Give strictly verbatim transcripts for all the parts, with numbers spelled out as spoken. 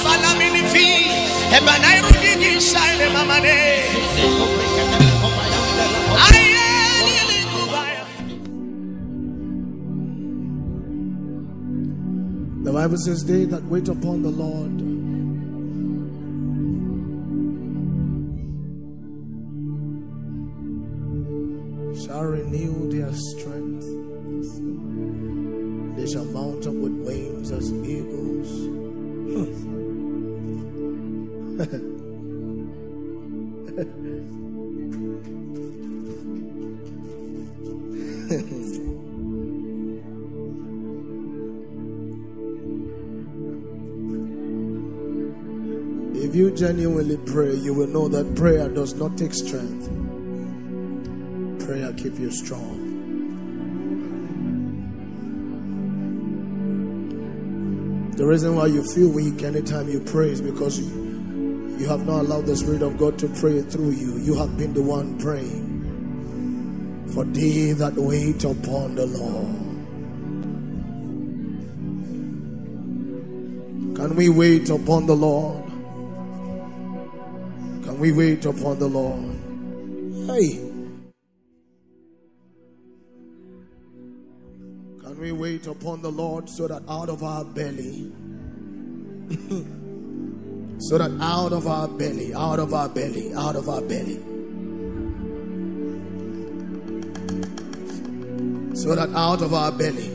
Abana minifi, Ebana rudi sale mamane. The Bible says, they that wait upon the Lord shall renew their strength. They shall mount up with wings as eagles. Hmm. If you genuinely pray, you will know that prayer does not take strength. Prayer keeps you strong. The reason why you feel weak anytime you pray is because you, you have not allowed the Spirit of God to pray through you. You have been the one praying. For they that wait upon the Lord. Can we wait upon the Lord? We wait upon the Lord. Hey. Can we wait upon the Lord so that out of our belly, so that out of our belly, out of our belly, out of our belly, so that out of our belly,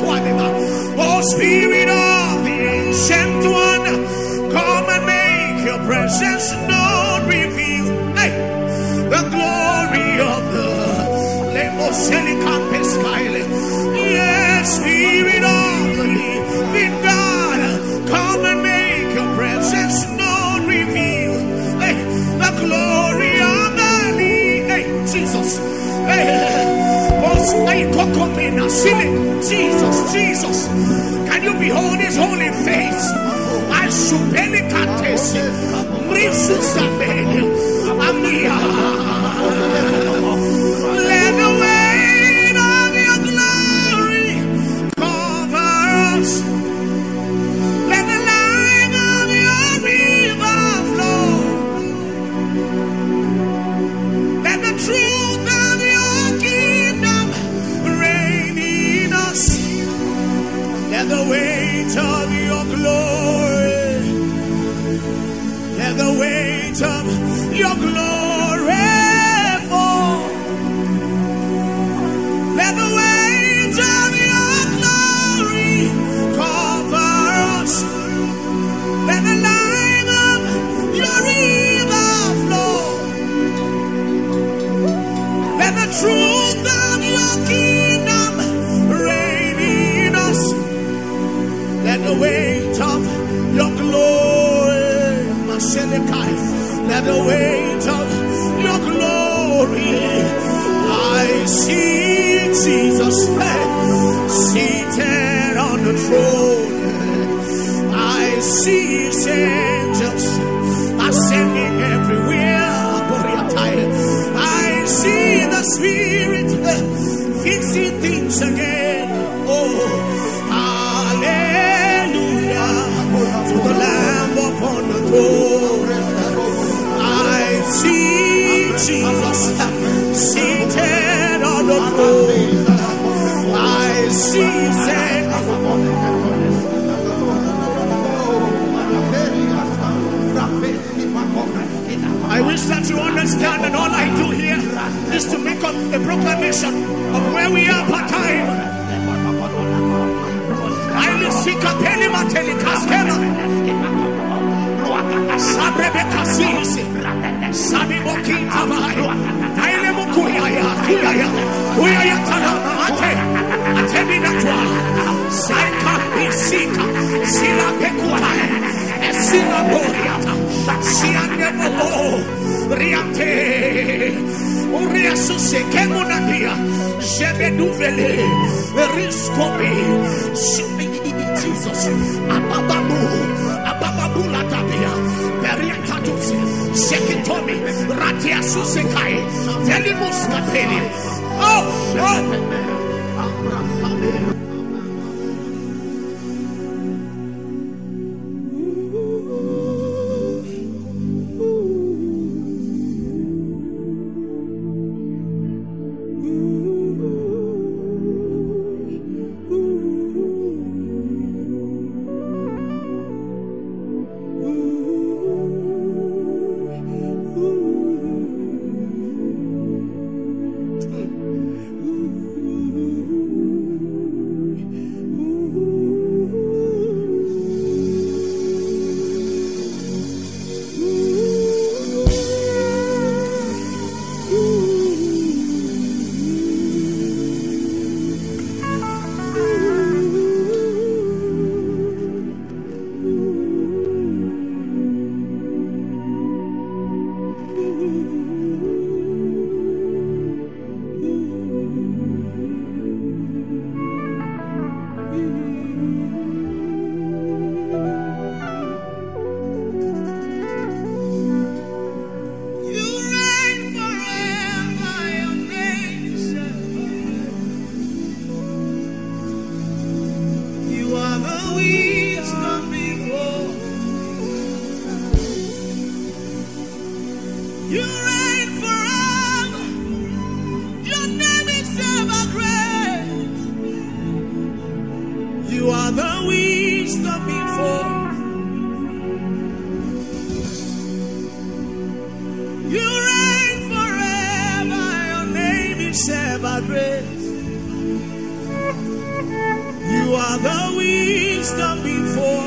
what? presence, Lord, reveal hey, the glory of the Lord. Yes, Spirit of the living God, come and make your presence known, reveal hey, the glory of the living Jesus. Jesus, Jesus, Jesus. Can you behold his holy face? I should delicatesse. Let the weight of your glory cover us. Let the light of your river flow. Let the truth of your kingdom reign in us. Let the weight of your glory, let the weight of your glory fall. Let the weight of your glory cover us. Let the light of your river flow. Let the truth of your kingdom reign in us. Let the weight of your glory, Maselekai. Let the weight of your glory. I see Jesus seated on the throne. I see his angels ascending everywhere. I see the Spirit fixing things again. Oh, hallelujah. To the Lamb upon the throne, I see Jesus seated on the throne. I see his angels. I wish that you understand, and all I do here is to make up the proclamation of where we are part time. Shabbat Jesus, Abababu, Abababu Latabia, Periakatus, Sekitomi, Ratia Susekai, Velimus Kateli. Oh, oh. Before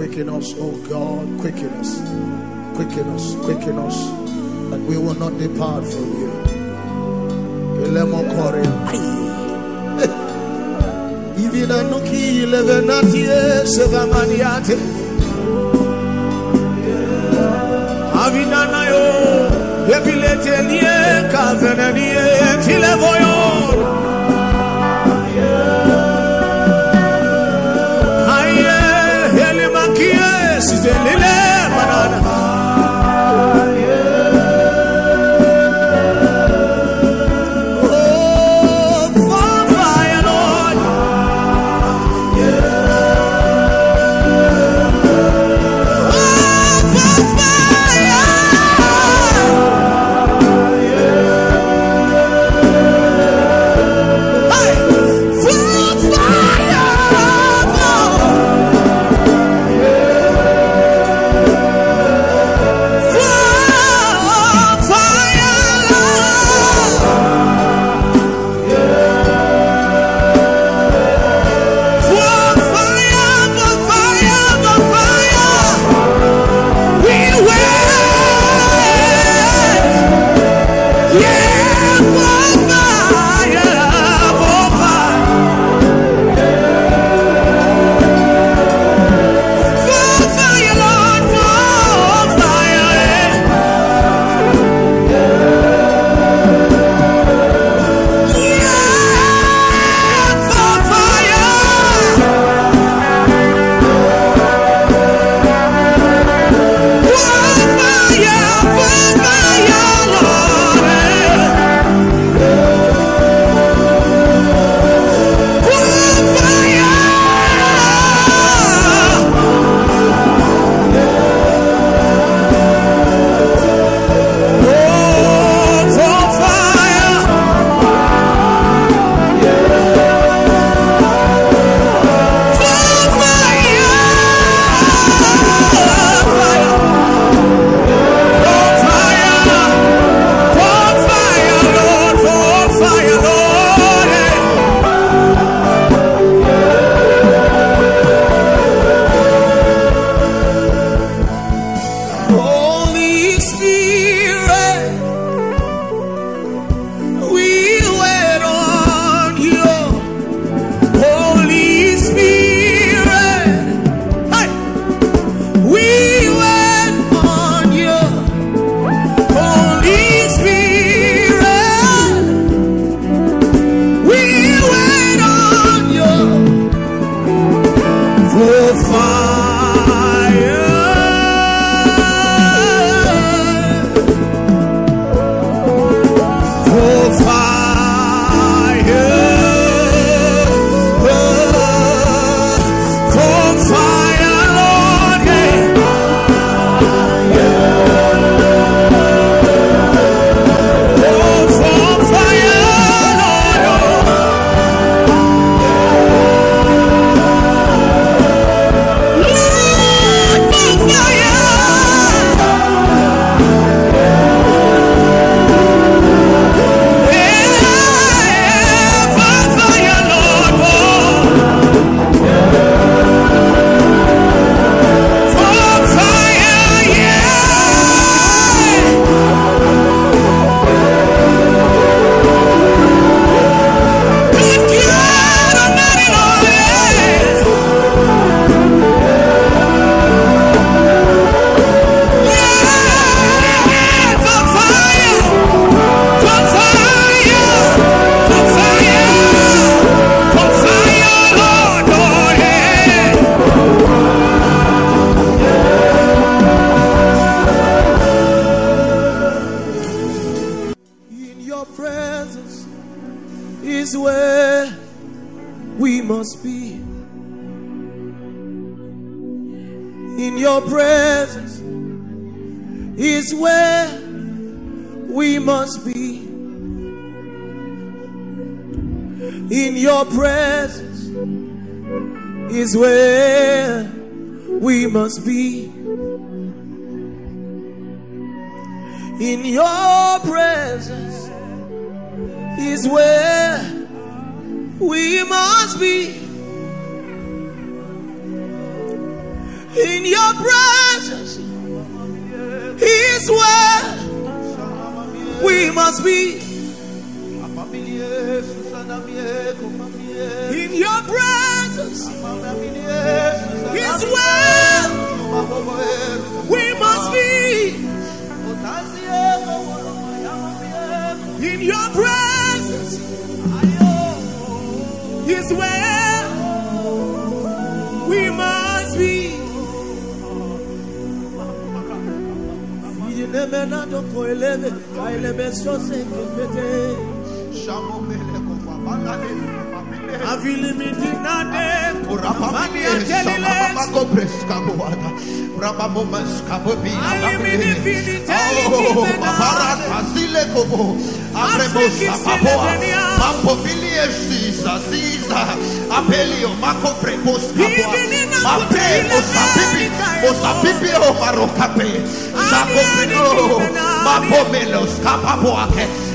Quicken us, oh God. Quicken us. Quicken us. Quicken us. And we will not depart from you. Elemokorim. Is a little in your presence is where we must be. In your presence is where we must be. In your presence is where we must be. I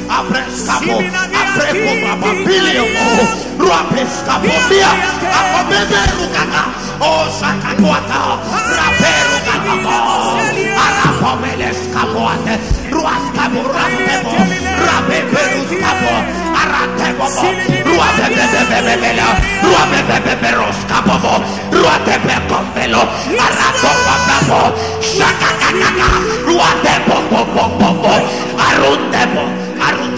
Après Scapo, après Papa Bilio, Ruapes Capobia, Apobebe Rugana, O Sacapuata, Rapero Capabo, Arapomeles Capoate, Ruascabo Rapebo, Rabeberus Capo, Aratebo, Ruabebebebebela, Ruabebeberos Capovo, Ruatebecombelo, Arapopo, Sacacanaca, Ruatepopopopo, Arundebo. Holy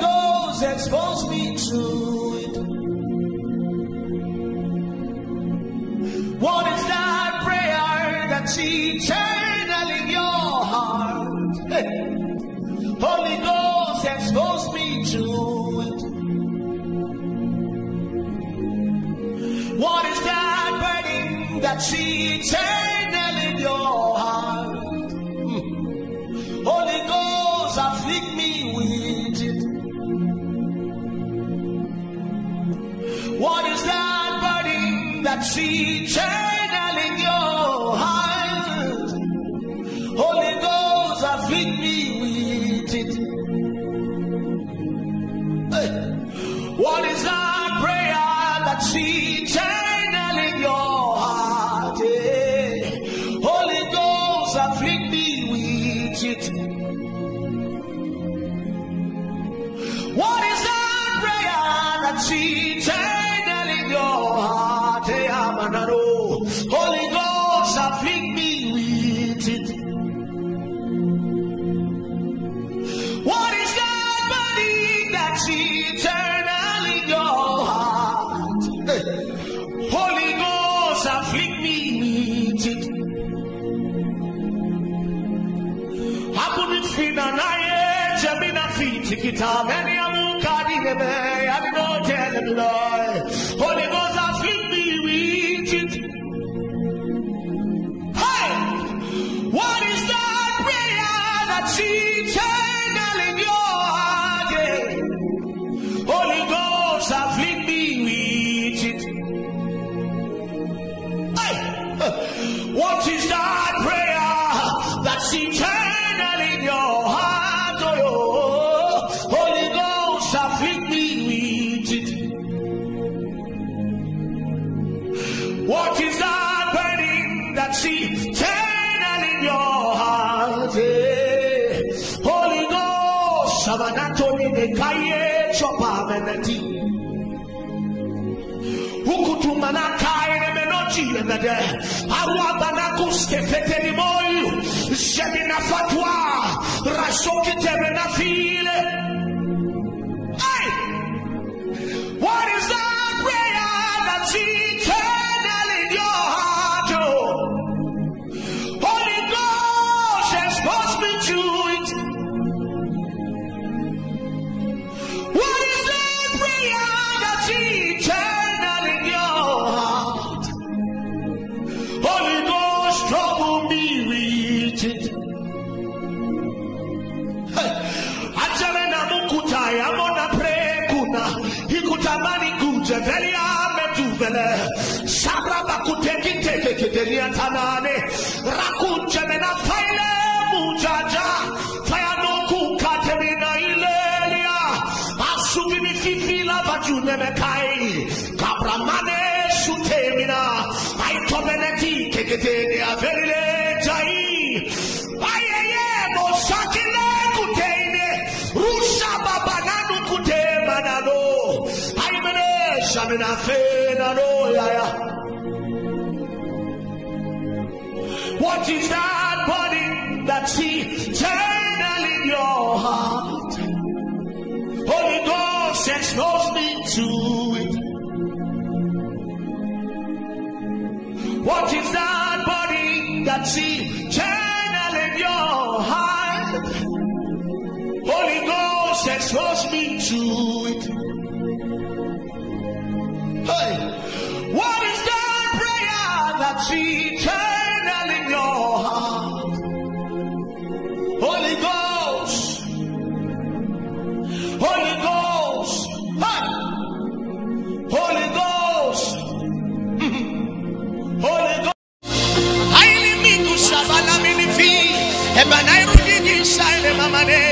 Ghost expose me to it. that's eternal in your heart. Mm. Holy Ghost, afflict me with it. What is that burden that's eternal in your heart? Holy Ghost, afflict me with it. Hey. What is that prayer that's eternal? What is that prayer that's eternal in your heart? Holy Ghost, afflict me with it. What is that burden that's eternal in your heart? Holy Ghost, afflict me with it. Happen it fin and I jamina fit. Holy Ghost, afflict me with it. Hey, what is that prayer that's eternal in your heart? Yeah. Holy Ghost, afflict me with it. Hey, what is that prayer that's eternal in your heart? Oh, Holy Ghost, afflict me with it. What is that burden that's eternal in your heart? Yeah. Holy Ghost, Savanatoni Nekaye Chopa Menati. Ukutumana Kaye Menoti and the day. Awa Banakuske Fetenimoyu, Semina Fatwa, Rasoki Temenafile. Hey! What is that prayer that's eternal? What is that body that's eternal in your heart? Holy Ghost, expose me to it. What is that body that's eternal in your heart? Holy Ghost, expose me to it. Hey, what is that prayer that's eternal in your heart? Holy Ghost, Holy Ghost, hey. Holy Ghost, Holy Ghost. I live in Kusavala, Minifi, and I run in Silent Mamane.